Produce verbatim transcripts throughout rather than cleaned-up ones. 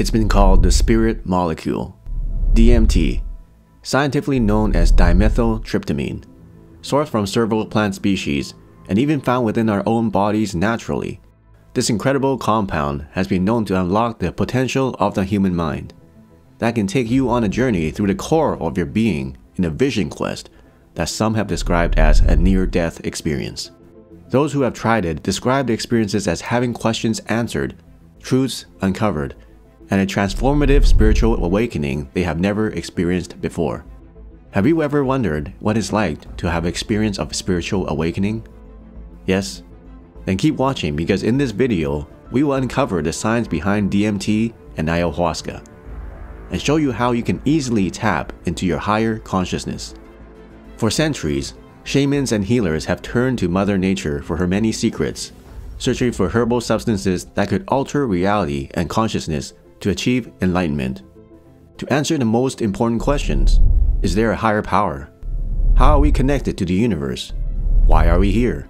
It's been called the spirit molecule. D M T, scientifically known as dimethyltryptamine, sourced from several plant species and even found within our own bodies naturally. This incredible compound has been known to unlock the potential of the human mind. That can take you on a journey through the core of your being in a vision quest that some have described as a near-death experience. Those who have tried it describe the experiences as having questions answered, truths uncovered, and a transformative spiritual awakening they have never experienced before. Have you ever wondered what it's like to have experience of spiritual awakening? Yes? Then keep watching, because in this video, we will uncover the science behind D M T and ayahuasca, and show you how you can easily tap into your higher consciousness. For centuries, shamans and healers have turned to Mother Nature for her many secrets, searching for herbal substances that could alter reality and consciousness to achieve enlightenment. To answer the most important questions, is there a higher power? How are we connected to the universe? Why are we here?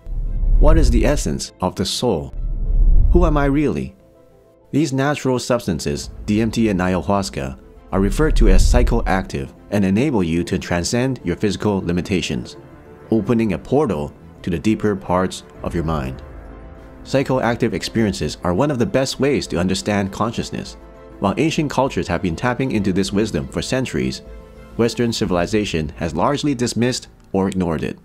What is the essence of the soul? Who am I really? These natural substances, D M T and ayahuasca, are referred to as psychoactive and enable you to transcend your physical limitations, opening a portal to the deeper parts of your mind. Psychoactive experiences are one of the best ways to understand consciousness. While ancient cultures have been tapping into this wisdom for centuries, Western civilization has largely dismissed or ignored it.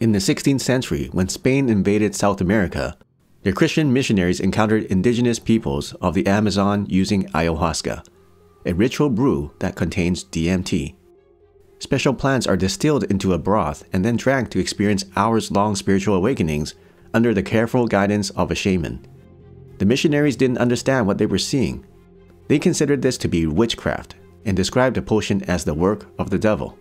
In the sixteenth century, when Spain invaded South America, the Christian missionaries encountered indigenous peoples of the Amazon using ayahuasca, a ritual brew that contains D M T. Special plants are distilled into a broth and then drank to experience hours-long spiritual awakenings under the careful guidance of a shaman. The missionaries didn't understand what they were seeing. They considered this to be witchcraft and described the potion as the work of the devil.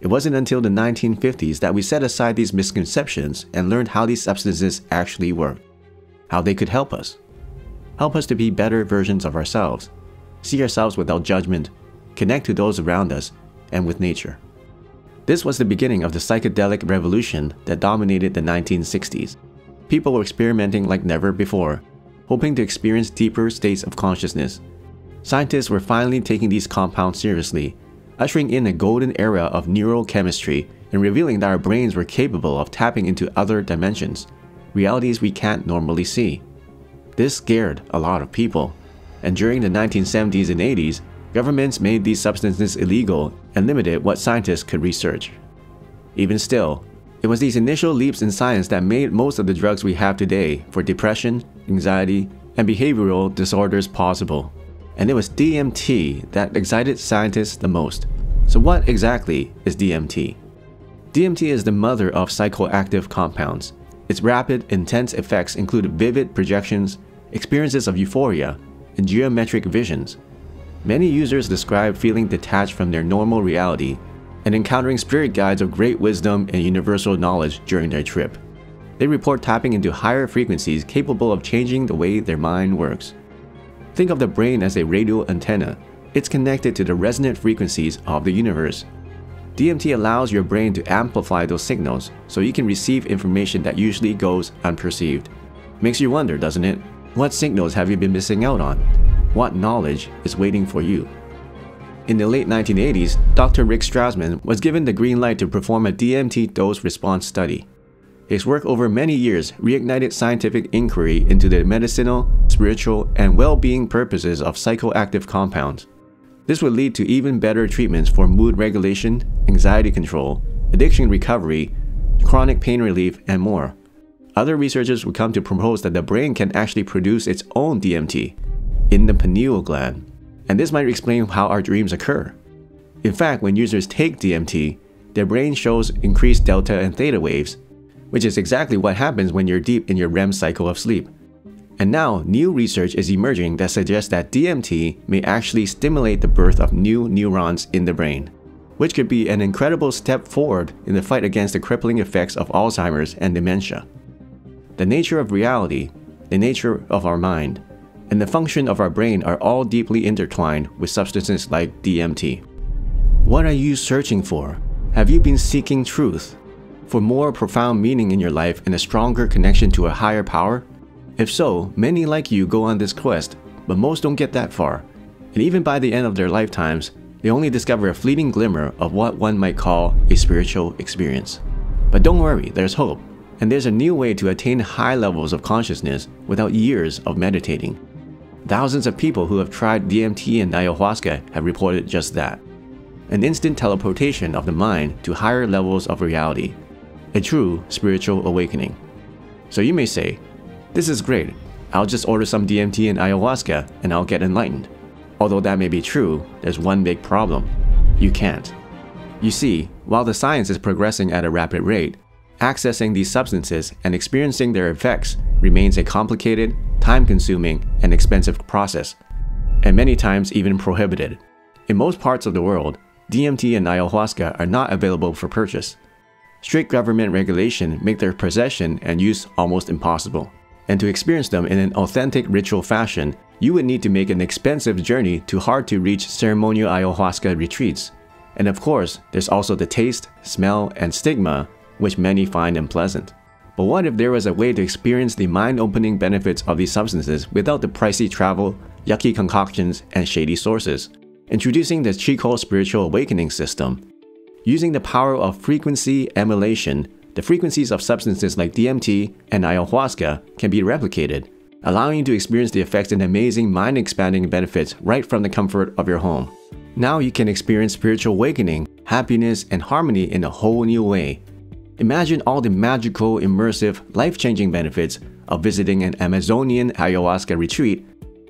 It wasn't until the nineteen fifties that we set aside these misconceptions and learned how these substances actually work, how they could help us, help us to be better versions of ourselves, see ourselves without judgment, connect to those around us and with nature. This was the beginning of the psychedelic revolution that dominated the nineteen sixties. People were experimenting like never before, hoping to experience deeper states of consciousness. Scientists were finally taking these compounds seriously, ushering in a golden era of neurochemistry and revealing that our brains were capable of tapping into other dimensions, realities we can't normally see. This scared a lot of people, and during the nineteen seventies and eighties, governments made these substances illegal and limited what scientists could research. Even still, it was these initial leaps in science that made most of the drugs we have today for depression, anxiety, and behavioral disorders possible. And it was D M T that excited scientists the most. So what exactly is D M T? D M T is the mother of psychoactive compounds. Its rapid, intense effects include vivid projections, experiences of euphoria, and geometric visions. Many users describe feeling detached from their normal reality and encountering spirit guides of great wisdom and universal knowledge during their trip. They report tapping into higher frequencies capable of changing the way their mind works. Think of the brain as a radio antenna. It's connected to the resonant frequencies of the universe. D M T allows your brain to amplify those signals so you can receive information that usually goes unperceived. Makes you wonder, doesn't it? What signals have you been missing out on? What knowledge is waiting for you? In the late nineteen eighties, Doctor Rick Strassman was given the green light to perform a D M T dose response study. His work over many years reignited scientific inquiry into the medicinal, spiritual, and well-being purposes of psychoactive compounds. This would lead to even better treatments for mood regulation, anxiety control, addiction recovery, chronic pain relief, and more. Other researchers would come to propose that the brain can actually produce its own D M T in the pineal gland, and this might explain how our dreams occur. In fact, when users take D M T, their brain shows increased delta and theta waves, which is exactly what happens when you're deep in your R E M cycle of sleep. And now, new research is emerging that suggests that D M T may actually stimulate the birth of new neurons in the brain, which could be an incredible step forward in the fight against the crippling effects of Alzheimer's and dementia. The nature of reality, the nature of our mind, and the function of our brain are all deeply intertwined with substances like D M T. What are you searching for? Have you been seeking truth? For more profound meaning in your life and a stronger connection to a higher power? If so, many like you go on this quest, but most don't get that far, and even by the end of their lifetimes, they only discover a fleeting glimmer of what one might call a spiritual experience. But don't worry, there's hope, and there's a new way to attain high levels of consciousness without years of meditating. Thousands of people who have tried D M T and ayahuasca have reported just that. An instant teleportation of the mind to higher levels of reality. A true spiritual awakening. So you may say, this is great, I'll just order some D M T and ayahuasca and I'll get enlightened. Although that may be true, there's one big problem. You can't. You see, while the science is progressing at a rapid rate, accessing these substances and experiencing their effects remains a complicated, time-consuming, and expensive process, and many times even prohibited. In most parts of the world, D M T and ayahuasca are not available for purchase. Strict government regulation make their possession and use almost impossible. And to experience them in an authentic ritual fashion, you would need to make an expensive journey to hard-to-reach ceremonial ayahuasca retreats. And of course, there's also the taste, smell, and stigma, which many find unpleasant. But what if there was a way to experience the mind-opening benefits of these substances without the pricey travel, yucky concoctions, and shady sources? Introducing the Chikho Spiritual Awakening System. Using the power of frequency emulation, the frequencies of substances like D M T and ayahuasca can be replicated, allowing you to experience the effects and amazing mind-expanding benefits right from the comfort of your home. Now you can experience spiritual awakening, happiness, and harmony in a whole new way. Imagine all the magical, immersive, life-changing benefits of visiting an Amazonian ayahuasca retreat,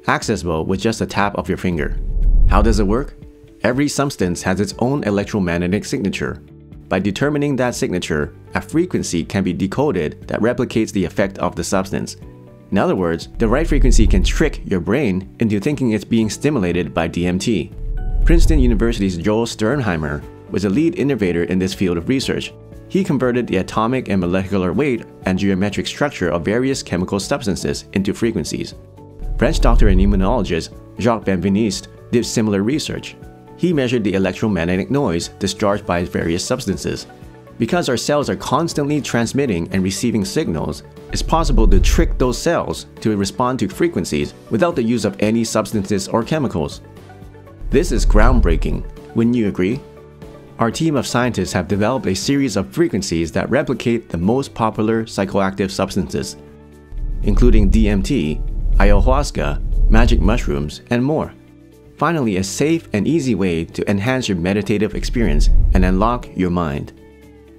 accessible with just a tap of your finger. How does it work? Every substance has its own electromagnetic signature. By determining that signature, a frequency can be decoded that replicates the effect of the substance. In other words, the right frequency can trick your brain into thinking it's being stimulated by D M T. Princeton University's Joel Sternheimer was a lead innovator in this field of research. He converted the atomic and molecular weight and geometric structure of various chemical substances into frequencies. French doctor and immunologist Jacques Benveniste did similar research. He measured the electromagnetic noise discharged by various substances. Because our cells are constantly transmitting and receiving signals, it's possible to trick those cells to respond to frequencies without the use of any substances or chemicals. This is groundbreaking, wouldn't you agree? Our team of scientists have developed a series of frequencies that replicate the most popular psychoactive substances, including D M T, ayahuasca, magic mushrooms, and more. Finally, a safe and easy way to enhance your meditative experience and unlock your mind.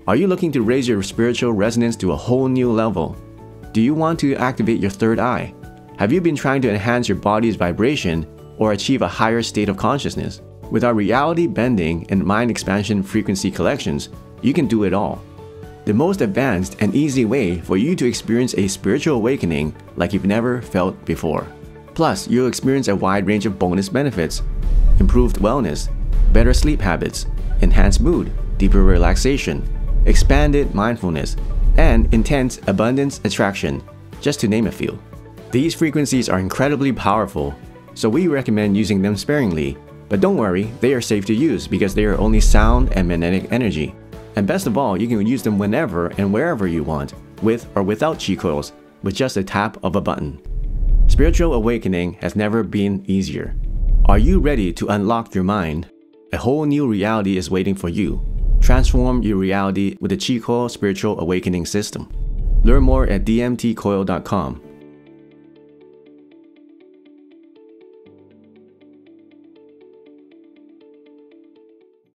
Are you looking to raise your spiritual resonance to a whole new level? Do you want to activate your third eye? Have you been trying to enhance your body's vibration or achieve a higher state of consciousness? With our reality bending and mind expansion frequency collections, you can do it all. The most advanced and easy way for you to experience a spiritual awakening like you've never felt before. Plus, you'll experience a wide range of bonus benefits: improved wellness, better sleep habits, enhanced mood, deeper relaxation, expanded mindfulness, and intense abundance attraction, just to name a few. These frequencies are incredibly powerful, so we recommend using them sparingly. But don't worry, they are safe to use because they are only sound and magnetic energy. And best of all, you can use them whenever and wherever you want, with or without Qi coils, with just a tap of a button. Spiritual awakening has never been easier. Are you ready to unlock your mind? A whole new reality is waiting for you. Transform your reality with the Qi coil Spiritual Awakening System. Learn more at d m t coil dot com.